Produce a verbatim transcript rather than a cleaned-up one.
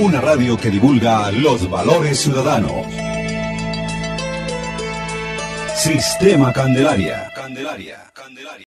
una radio que divulga los valores ciudadanos. Sistema Candelaria. Candelaria. Candelaria.